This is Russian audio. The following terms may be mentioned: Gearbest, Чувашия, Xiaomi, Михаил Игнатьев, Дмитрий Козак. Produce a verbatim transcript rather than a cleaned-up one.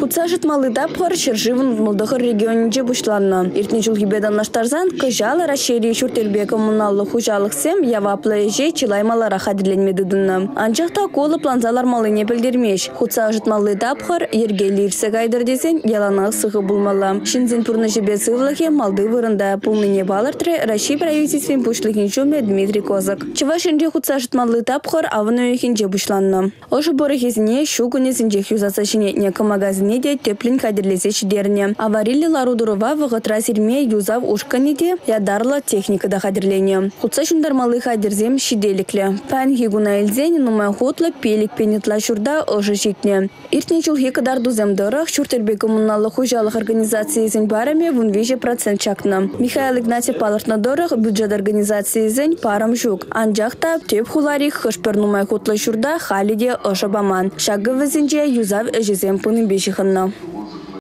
Худсажит малыдапхар шерживн в Молдохар регионе Джебушланна. Иртничул хибедан наштарзан, кожала расшири шуртельбека муналлы хужалых сем, ява плеже чилай маларахади лен медыдынна. Анчахта колы планзалар малыне пельдермеш. Худсажит малыдапхар, ерге лирсе гайдар десен, яланах сыхы булмала. Шинзен пурнажебе сывлахе, малды вырында. Пулныне балартре, расши правительствен пушлыхинчуме Дмитрий Козак. Чевашинже худсажит малыдапхар, авнуехин Джебушланна. Ожи борохизне, щугуне синчехью засачине неком магазине теплин кадрлесе шидерне. Аварили лару дурова в готрасирме юзав ушканиде ядарла техника до кадрлене. Худсашундар малых кадрзем шиделикле. Пангигуна эльзени нумахотла пелик пенетла шурда ожичитне. Иртничул хекадар дузем дорах чуртербе коммунальных ужалых организаций зень барами вунвиже процент чакна. Михаил Игнатьев палартна дорах бюджет организации зень парам жук. Анджахта теп хуларих хашпер нумахотла шурда халиде ошабаман. Шагавы зенже юзав эжезем пунин. Бишиханна.